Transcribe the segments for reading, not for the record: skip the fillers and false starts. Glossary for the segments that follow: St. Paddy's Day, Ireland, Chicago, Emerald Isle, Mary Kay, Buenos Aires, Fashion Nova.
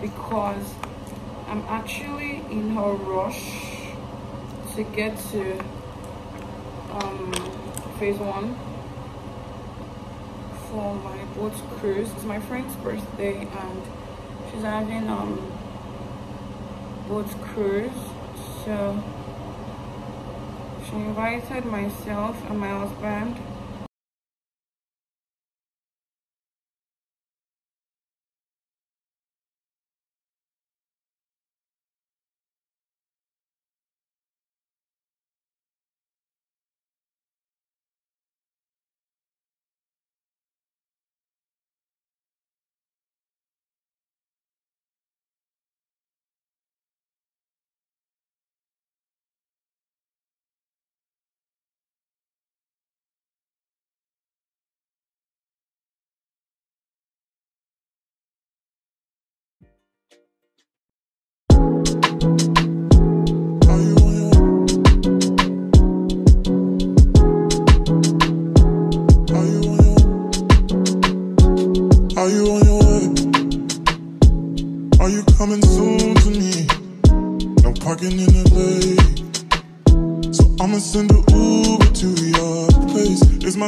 because I'm actually in a rush to get to phase one for my boat cruise. It's my friend's birthday and she's having boat cruise, so she invited myself and my husband.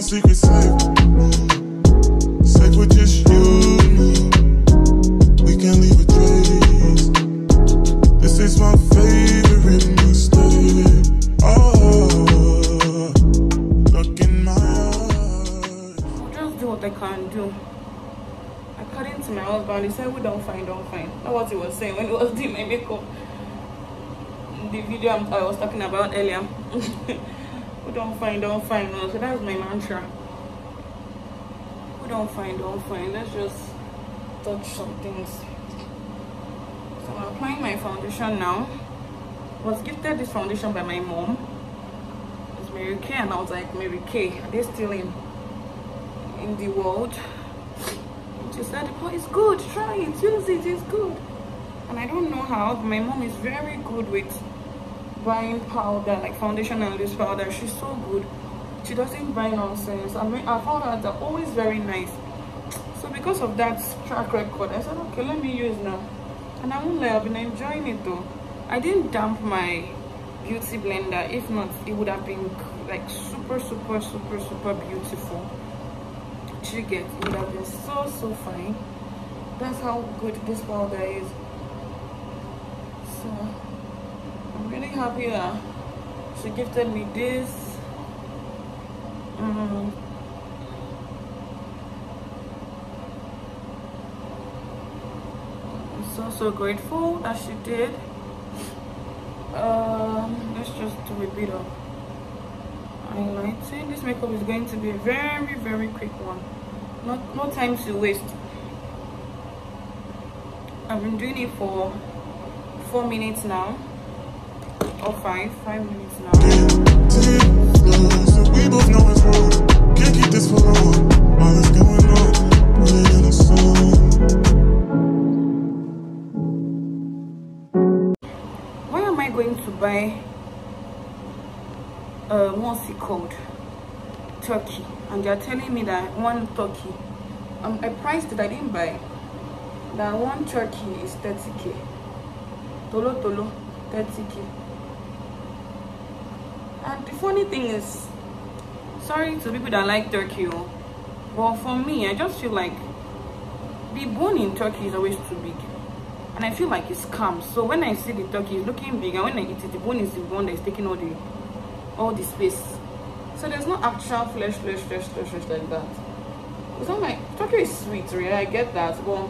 Secret safe, safe with just you and me. We can't leave a trace. This is my favorite mistake. Oh, look in my eyes. Just do what I can do. According to my husband, he said, "We don't find, don't find." That's what he was saying when he was doing my makeup. The video I was talking about earlier. We don't find, no. So that's my mantra. We don't find, let's just touch some things. So I'm applying my foundation now. I was gifted this foundation by my mom. It's Mary Kay and I was like, Mary Kay, are they still in the world? And she said, oh, it's good, try it, use it, it's good. And I don't know how, but my mom is very good with buying powder, like foundation and loose powder. She's so good. She doesn't buy nonsense. I mean, our powders are always very nice. So because of that track record, I said, okay, let me use now. And I won't lie, I've been enjoying it though. I didn't damp my beauty blender. If not, it would have been like super beautiful. You get, it would have been so fine. That's how good this powder is. So I'm really happy that she gifted me this. I'm so grateful that she did. Let's just do a bit of highlighting. This makeup is going to be a very quick one. No time to waste. I've been doing it for 4 minutes now. Oh, five minutes now. So we both know it's wrong. Can't keep this for long. All that's going on, playing a song. Why am I going to buy what's it called? Turkey. And they're telling me that one turkey, a price that I didn't buy, that one turkey is 30k. Tolo 30k. And the funny thing is, sorry to people that like turkey, but for me, I just feel like the bone in turkey is always too big. And I feel like it's calm. So when I see the turkey, it's looking big. And when I eat it, the bone is the one that's taking all the space. So there's no actual flesh like that. It's not like, turkey is sweet, really. I get that. But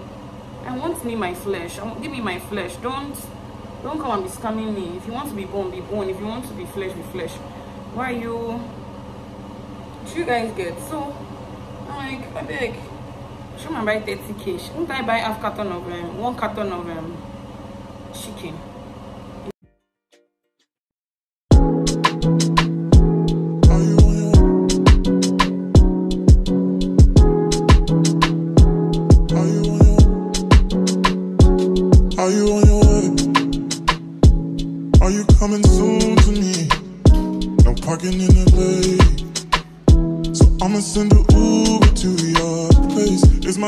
I want me my flesh. Give me my flesh. Don't come and be scamming me. If you want to be bone, be bone. If you want to be flesh, be flesh. Why you? Do you guys get? So, I'm like, I beg. She might buy 30k. She won't buy half carton of one carton of chicken.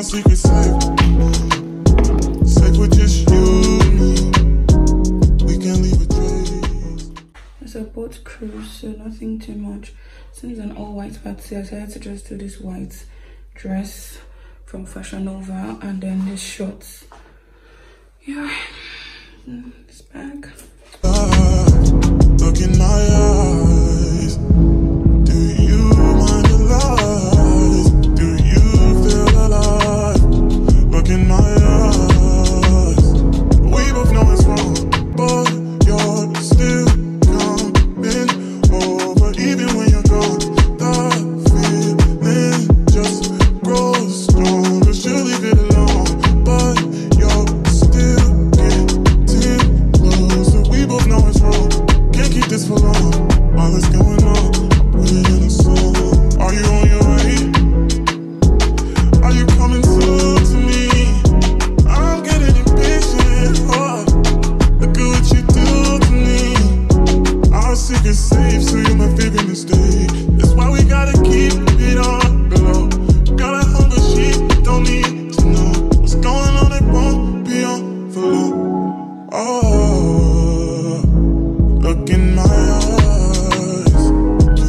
Secret safe, safe with just you. through, so nothing too much. Since an all-white party, I decided to just do this white dress from Fashion Nova and then these shorts. Yeah, this bag. Look in my eyes. Do you mind the lies? Do you feel alive? Look in my eyes. We both know it's wrong, but you're still coming over. Even when you're gone, that feeling just grows stronger. She'll leave it alone, but you're still getting closer. We both know it's wrong. Can't keep this for long. All that's going on within the soul. Are you on your way? Are you coming through to me? I'm getting impatient. Oh, look at what you do to me. Our secret's safe, so you're my favorite mistake. That's why we gotta keep it on below. Got a hunger she don't need to know. What's going on, it won't be on for long. Oh, look in my eyes.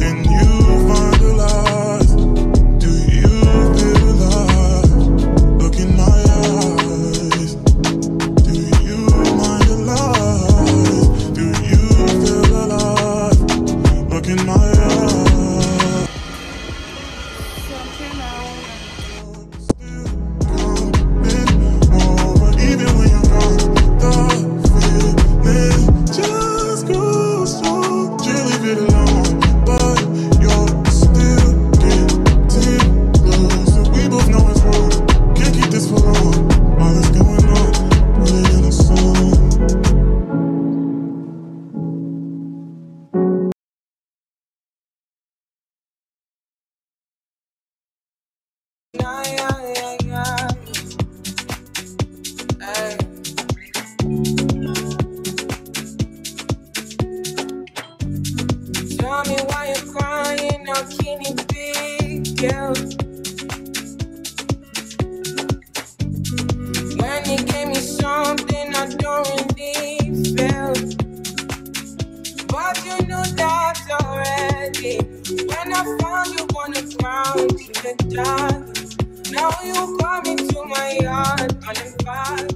Can you find the lies? Do you feel alive? Look in my eyes. Do you mind the lies? Do you feel alive? Look in my eyes. Still coming over, even when you're gone. The feeling just grows strong. You leave it alone, but you're still getting closer. We both know it's wrong. Can't keep this for long. All that's going on within the soul. Tell me why you're crying, how can it be, girl? When you gave me something I don't really feel, but you knew that already. When I found you on the ground in the dark, now you come into my yard uninvited.